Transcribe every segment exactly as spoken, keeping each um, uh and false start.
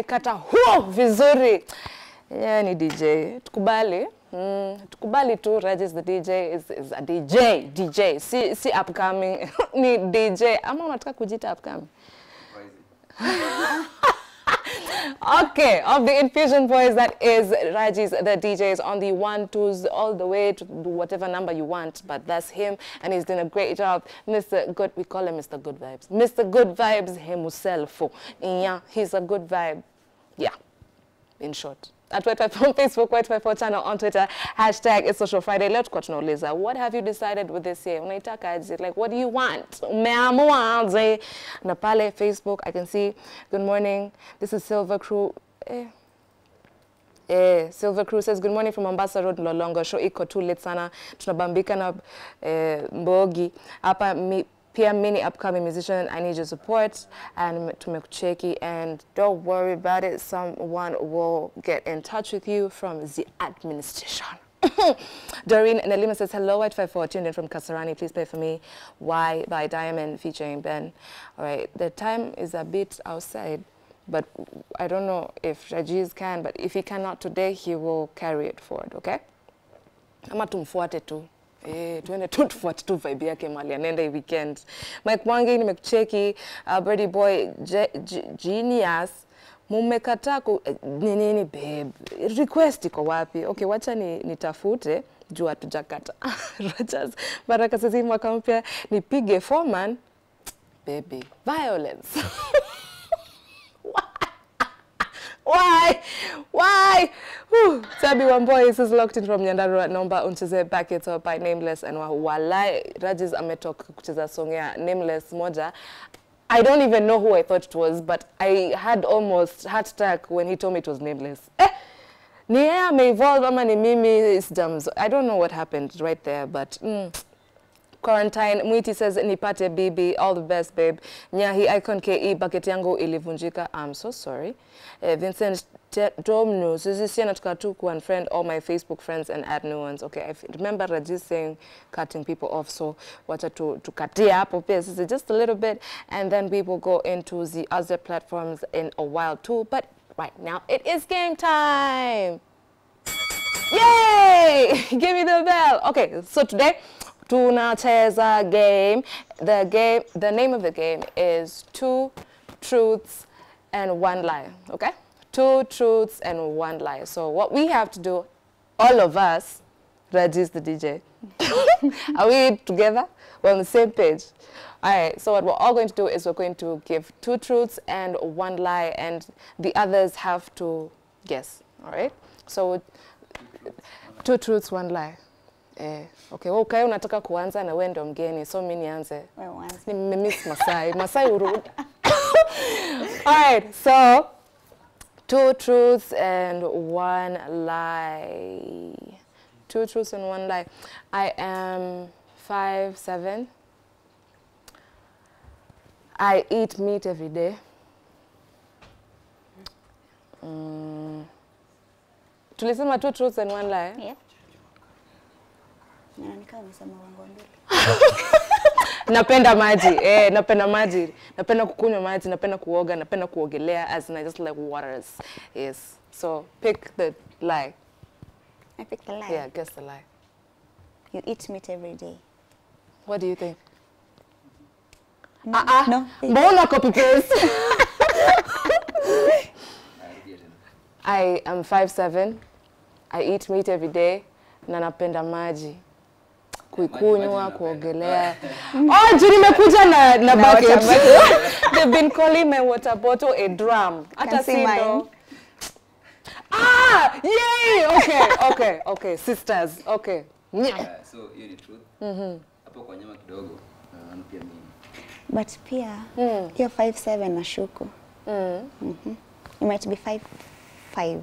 amekata huo vizuri. Yeah, ni D J. Tukubali. Mm, tukubali tu, Rajiz the D J is, is a D J. D J. Si, si upcoming. Ni D J. Ama unataka kujita upcoming. Okay, of the Infusion Boys, that is Rajiz the D J, is on the one, twos, all the way to whatever number you want, but that's him, and he's doing a great job. Mister Good, we call him Mister Good Vibes. Mister Good Vibes himself. Yeah, he's a good vibe. Yeah, in short. At Y two five four on Facebook, Y two five four Channel on Twitter, hashtag It's Social Friday. Let's go to know, Lisa. What have you decided with this year? Like, what do you want? Napale, Facebook, I can see. Good morning. This is Silver Crew. Eh. Eh, Silver Crew says, good morning from Mombasa Road, Lolongo. Show iko too late sana. Tunabambika na eh, mbogi. Apa mi... P M many upcoming musician, I need your support and to make checky, and don't worry about it. Someone will get in touch with you from the administration. Doreen Nelima says, hello, Y two five four, tuned in from Kasarani. Please play for me Why by Diamond featuring Ben. All right, the time is a bit outside, but I don't know if Rajiz can, but if he cannot today, he will carry it forward, okay? Ama tumfuate tu. Eh, twenty-two forty-two vibe yake mali anaenda weekend. Mike Wangi nimekucheki, uh, Birdie Boy G G Genius mmekataa ni nini babe. Request iko wapi? Okay, wacha ni nitafute juu hatujakata. Rogers baraka sisi mwaka mpya nipige foreman baby. Violence. Why? Why? Whew. Sabi Wamboi is locked in from Nyandarua. Number uncheze back it up by Nameless. And walai Rajiz ametok kucheza song ya Nameless moja. I don't even know who I thought it was, but I had almost heart attack when he told me it was Nameless. Eh? Niye me evolve ama ni mimi sijams. I don't know what happened right there, but... Mm. Quarantine, Mwiti says, nipate baby, all the best babe. Nyahi Icon K E, bucket yangu ilivunjika, I'm so sorry. Uh, Vincent Domnu, Suzisiana Tukatuku and friend, all my Facebook friends and add new ones. Okay, I remember Rajiz saying cutting people off, so wacha to, to katia hapo pia, sisi just a little bit, and then we will go into the other platforms in a while too, but right now it is game time. Yay! Give me the bell. Okay, so today, Tunacheza game. The game, the name of the game is Two Truths and One Lie. Okay? Two truths and one lie. So what we have to do, all of us, Rajiz the D J. Are we together? We're on the same page. Alright, so what we're all going to do is we're going to give two truths and one lie, and the others have to guess. Alright? So two truths, one lie. Eh, okay, wewe ukae unataka kuanza na wewe ndio mgeni, so mimi nianze. Wewe uanze. Mimi miss Masai. Masai urudi. All right, so two truths and one lie. Two truths and one lie. I am five seven. I eat meat every day. Mm. Tulisema two truths and one lie. Yeah. Napenda maji, eh, napenda maji, napenda kukunywa maji, napenda kuoga, napenda kuogelea, as in I just like waters. Yes. So pick the lie. I pick the lie. Yeah, guess the lie. You eat meat every day. What do you think? No. Ah, uh ah. -uh. No. Copy paste. I am five seven. I eat meat every day. Na napenda maji. Kuikunywa, kuogelea. Oh, juu nimekuja na, na bucket. They've been calling my water bottle a drum. Ata si ndo. Ah, yay! Okay, okay, okay. Sisters, okay. Uh, so, you the truth. Mm-hmm. Apo kwa nyama kidogo, anu pia mimi. But pia, mm. You're five seven na shuku. Mm. Mm-hmm. You might be five five.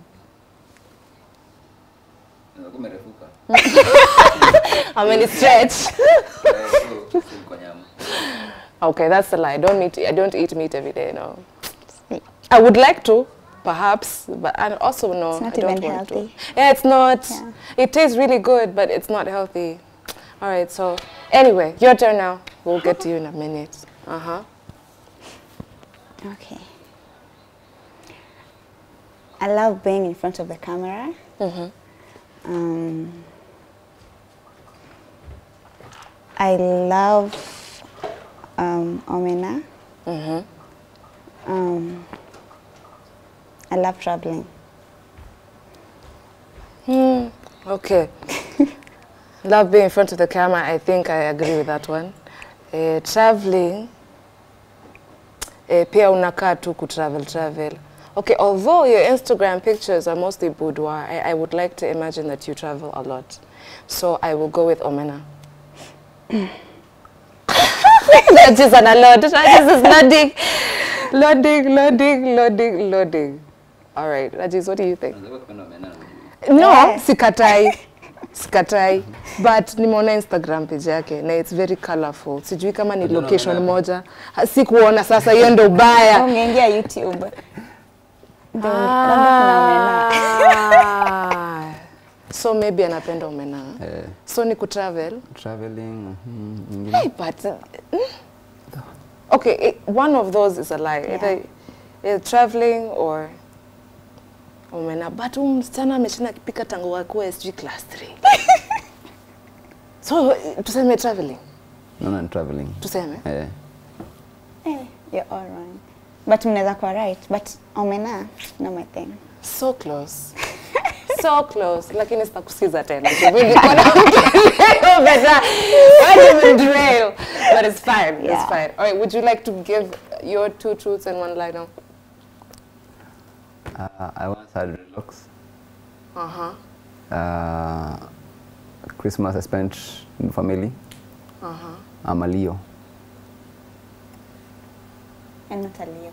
I'm in a stretch. Okay, that's a lie. Don't eat, I don't eat meat every day, no. I would like to, perhaps, but I also know it's not I don't even want healthy. To. Yeah, it's not. Yeah. It tastes really good, but it's not healthy. All right, so anyway, your turn now. We'll get to you in a minute. Uh-huh. Okay. I love being in front of the camera. Mm-hmm. um, I love um, Omena. Mm-hmm. um, I love traveling. Hmm. Okay. Love being in front of the camera. I think I agree with that one. Uh, traveling. Uh, pia unakaa tu ku travel travel. Okay, although your Instagram pictures are mostly boudoir, I, I would like to imagine that you travel a lot. So I will go with Omena. That is an allowed. Rajiz is nodding. Loading, loading, loading, loading. All right, Rajiz, what do you think? No, sikatai. Sikatai. But nimeona Instagram page yake na it's very colorful. Sijui kama ni location moja. Sikuona sasa hiyo ndo baya. Ungeingia YouTube. Ah. So maybe anapenda Omena. Yeah. So ni ku travel. Traveling. Mm-hmm. Hey, but uh, okay, it, one of those is a lie. Yeah. Either, either traveling or Omena. But um msichana meshina kipika tangu wako S G class three. So tuseme traveling. No, no, traveling. Tuseme? Yeah. Yeah, you're all right. But mnaweza kuwa right, but Omena, no my thing. So close. So close. Lakini sitakusikiza tena. Really kuna mtu better. I even drill. But it's fine. Yeah. It's fine. All right, would you like to give your two truths and one lie now? Uh, I once had dreadlocks. Uh-huh. Uh, Christmas I spent in family. Uh-huh. I'm a Leo. And not a Leo.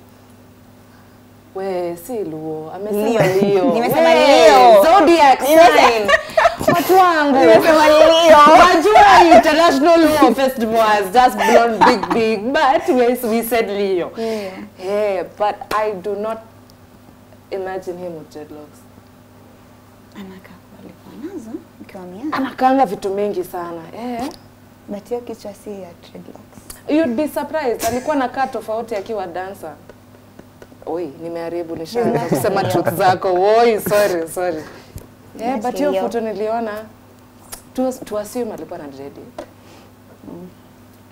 We see Luo. I'm a Leo. Nimesema Leo. Zodiac sign. Watu wangu. Nimesema Leo. Wajua International Leo Festival has just blown big, big. But we said Leo. Yeah. Yeah, but I do not imagine him with dreadlocks. Anakanga vitu mengi sana. Yeah. But hiyo kichwa si ya dreadlocks. You'd be surprised. Alikuwa anakaa tofauti akiwa dancer. Oi, nimeharibu nishaanza kusema truth zako. Oi, sorry, sorry. Yeah, but hiyo photo niliona to, to assume alikuwa na dread. Mm.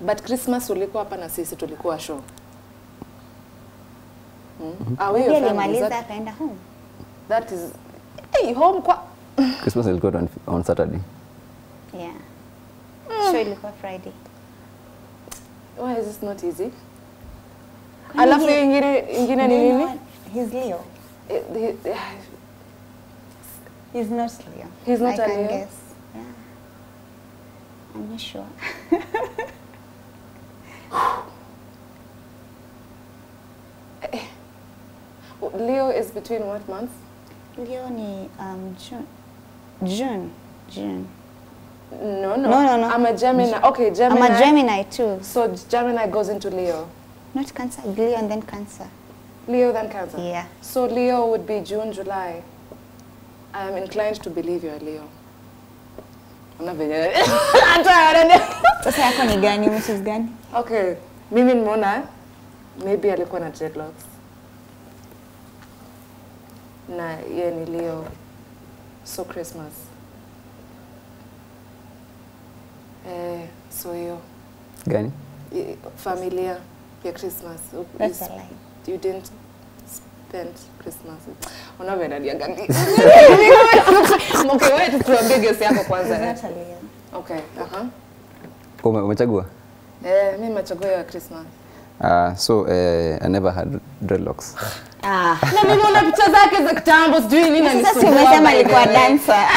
But Christmas ulikuwa hapa na sisi tulikuwa show. Mm. Awe yeye alimaliza akaenda home. That is hey, home kwa Christmas ilikuwa on, on Saturday. Yeah. Mm. Show ilikuwa Friday. Why is this not easy? Alafu ingine ingine ni nini? He's Leo. It, he, uh, he's not Leo. He's not I a Leo. Guess. Yeah. I'm not sure. Leo is between what months? Leo ni um June. June. June. No, no, no, no, no. I'm a Gemini. Okay, Gemini. I'm a Gemini too. So Gemini goes into Leo. Not Cancer. Leo and then Cancer. Leo then Cancer. Yeah. So Leo would be June, July. I am inclined to believe you're Leo. I'm not very. I'm tired. Missus Gani. Okay. Mimi Mona. Maybe alikuwa na dreadlocks. Na yeye ni Leo. So Christmas. Eh, so hiyo. Gani? Familia ya Christmas. That's you, a lie. You didn't spend Christmas. Unawe na dia gani? Okay, wait to ambige si yako kwanza. That's a lie. Okay, aha. Kwa umechagua? Eh, mimi nimechagua ya Christmas. Uh, so uh, I never had dreadlocks. Ah. Na mimi naona picha zake za kitambo sijui nini na nisikuwa. Sasa umesema alikuwa dancer.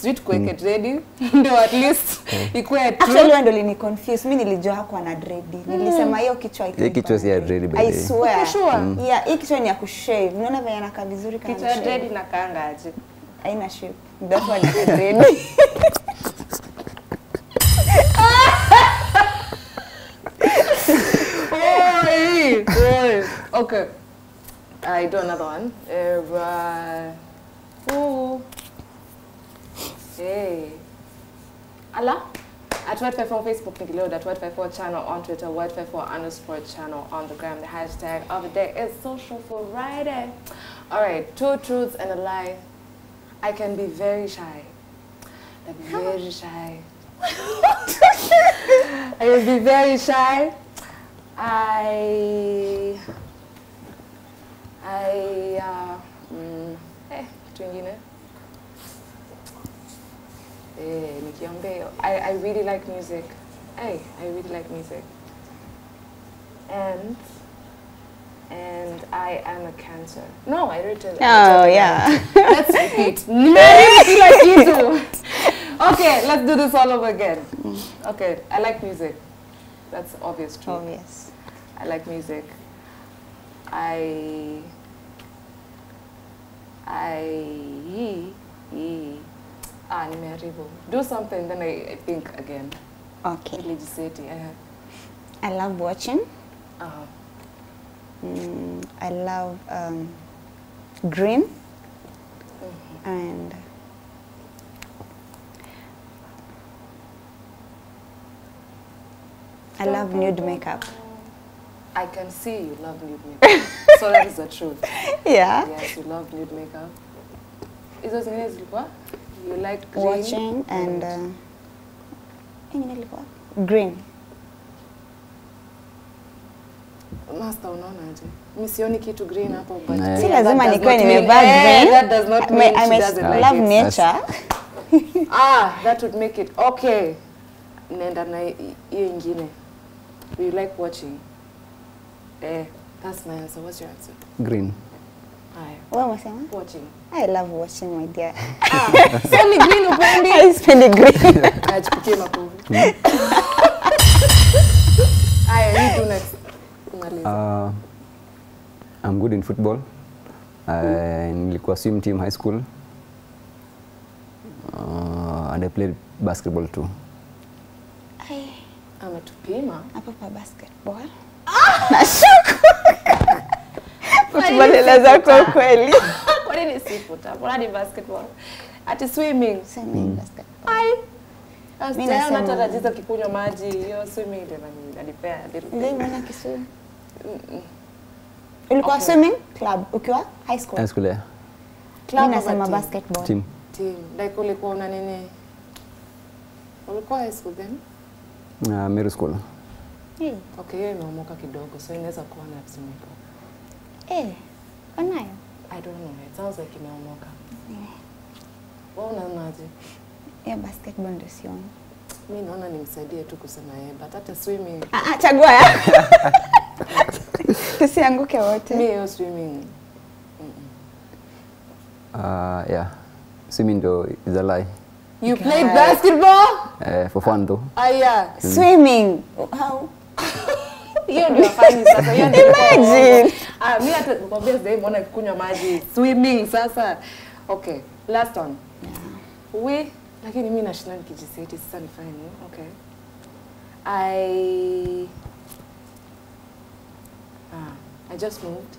Sweet kweke dready ndio at least ikuwe true. Actually wao ndio lini confuse mimi nilijua hakuwa na dready. Nilisema hiyo kichwa iko. Hiyo kichwa si ya dready baby. I swear. Yeah, hiyo kichwa ni ya kushave. Unaona vile anakaa vizuri kama kichwa dready na kanga aje. Haina shape. Ndio kwa dready. Oi, oi. Okay. I do another one. Uh, oh. Hey. Ala? At Y two five four on Facebook, Nick Leo, at Y two five four Channel on Twitter, Y two five four underscore Channel on the gram. The hashtag of the day is Social Friday. All right, two truths and a lie. I can be very shy. I'm very shy. I can be very shy. I... I... Uh, mm, eh, tuingine. I, I really like music. Hey, I really like music. And and I am a Cancer. No, I read it. Oh yeah. Let's repeat. Maybe like you do. Okay, let's do this all over again. Okay, I like music. That's obvious too. Obvious. I like music. I I e. Ah, nimeharibu. Do something, then I, I think again. Okay. Religiosity. Uh-huh. I love watching. Uh-huh. Mm, I love um, green. Mm-hmm. And I love nude makeup. I can see you love nude makeup. So that is the truth. Yeah. Yes, you love nude makeup. Is it amazing? What? You like green? Watching and uh, green. Master, no, no. Missioni kitu green apple, but see, as a man, you can't even green. That does not mean I she doesn't like love it. Nature. Ah, that would make it okay. Nenda na ingine. We like watching. Eh, that's my answer. What's your answer? Green. What am I saying? Watching. I love watching, my dear. Ah, spend it green, Upendi. I spend it green. I just became a movie. I you do next. Uh, I'm good in football. I'm in the swim team high school. Uh, and I played basketball too. I am a tupima. I play basketball. Ah, nashuku. What did you see? What did basketball? At swimming. Swimming basketball. I was telling you that you were swimming. You were swimming? Club. Ukiwa? High school. High school, yeah. Club or basketball? Team. Team. Like you were in high school then? Yeah, middle school. Okay, you were kidogo, so you were swimming. Eh, I don't know. It sounds like you know. What was it? Basketball this young. Me no na nimsaidia tu kusema eh, but hata swimming. Ah, chagua ya. Tusianguke wote. Me swimming. Ah, yeah. Swimming though is a lie. You okay. Played basketball? Eh, for fun though. Ah, yeah. Swimming. How? Hiyo ndio fani sasa. Hiyo ndio imagine. Ah, mimi hata nikwambia sasa hivi mbona kunywa maji swimming sasa. Okay, last one. Yeah. We lakini mimi nashinda nikijiseti sasa nifanye nini? Okay. I Ah, I just moved.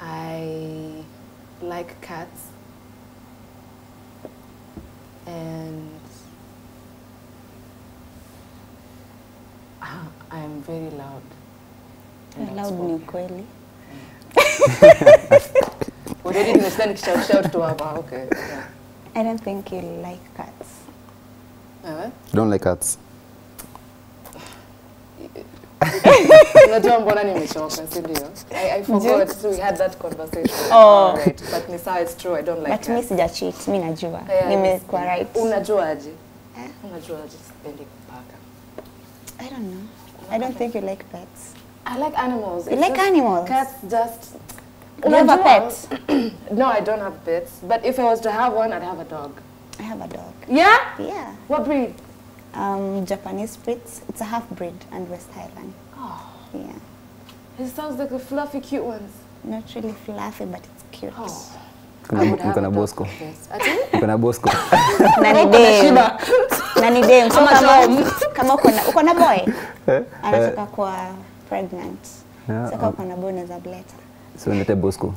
I like cats. And I am very loud. And loud ni kweli. What did you stand shout shout to about? Okay. Yeah. I don't think you like cats. Uh, don't like cats. I, I forgot so we had that conversation. Oh. Right. But Nisa, it's true. I don't like but cats. But me cheat. Me najua. Nimekuwa right. Unajuaje? Unajuaje sipendi paka. I don't know. I don't think you like pets. I like animals. You it's like animals? Cats just... You have a pet? No, I don't have pets. But if I was to have one, I'd have a dog. I have a dog. Yeah? Yeah. What breed? Um, Japanese Spitz. It's a half-breed and West Highland. Oh. Yeah. It sounds like a fluffy, cute one. Not really fluffy, but it's cute. Oh. I would have a dog. Yes. Ukona Bosco. Nani Dame. Nani Dame. Kama ukona boy. Anataka kuwa pregnant. Saka ukona boy na zableta. So nete Bosco.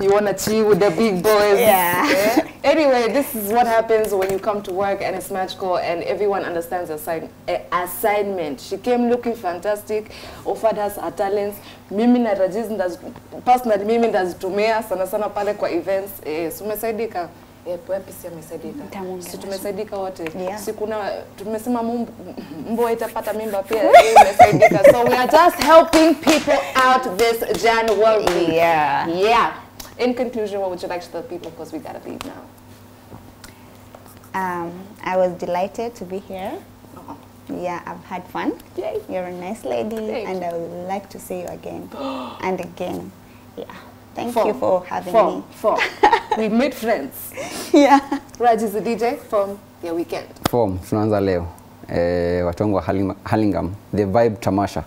You wanna chill with the big boys. Yeah. Yeah. Anyway, this is what happens when you come to work and it's magical and everyone understands assign assignment. She came looking fantastic, offered us her talents. Mimi na Rajiz, personally mimi ndazitumia sana sana pale kwa events. Eh, sumesaidika. Eh, wapi si amesaidika. Si tumesaidika wote. Si kuna tumesema mbo itapata mimba pia imesaidika. So we are just helping people out this January. Yeah. Yeah. In conclusion, what would you like to tell people? Because we gotta leave now. Um, I was delighted to be here. Oh. Yeah, I've had fun. Yay. You're a nice lady, Thank and you. I would like to see you again and again. Yeah. Thank Four. you for having Four. me. Four. We made friends. Yeah. Raj is a D J from your weekend. From Tunaanza leo, eh, Watongo Halingam. The vibe tamasha.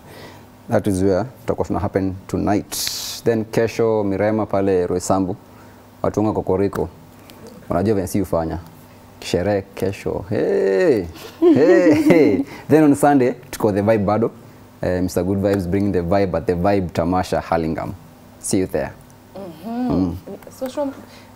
That is where it's gonna happen tonight. Then kesho Mrema Palero ensemble Watongo kwa Koriko. Unajua venye si ufanya. Sherehe kesho. Hey. Hey. Hey. Then on Sunday tuko the vibe bado. Uh, Mister Good Vibes bring the vibe at the vibe tamasha Hallingham. See you there. Mhm. Mm mm. Social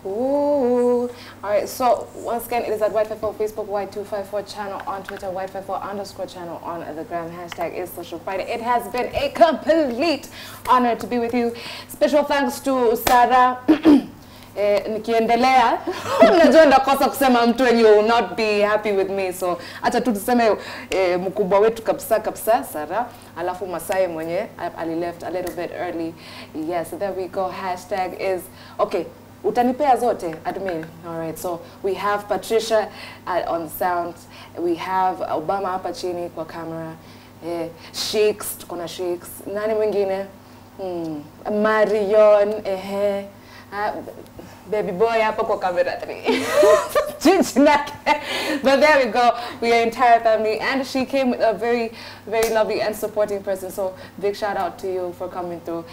Ooh. All right, so once again, it is at Y two five four Facebook, Y two five four Channel on Twitter, Y two five four underscore channel on the gram. Hashtag is Social Friday. It has been a complete honor to be with you. Special thanks to Sarah. Nikiendelea, unajua ndakosa kusema mtu and you will not be happy with me. So, acha tu tuseme mkubwa wetu kabisa kabisa Sarah, alafu Masai mwenye, I left a little bit early. Yes, there we go. Hashtag is, okay. Utanipea zote, admin. All right, so we have Patricia uh, on sound. We have Obama hapa chini kwa camera. Eh, Sheiks, tukona Sheiks. Nani mwingine? Hmm. Marion, ehe. Uh, baby boy hapa kwa camera three. But there we go. We are entire family. And she came with a very, very lovely and supporting person. So big shout out to you for coming through.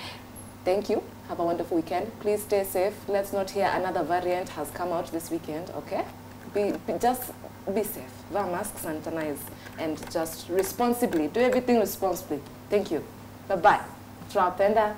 Thank you. Have a wonderful weekend. Please stay safe. Let's not hear another variant has come out this weekend, okay? Be, be just be safe. Wear masks, sanitize, and just responsibly. Do everything responsibly. Thank you. Bye-bye. Trapenda.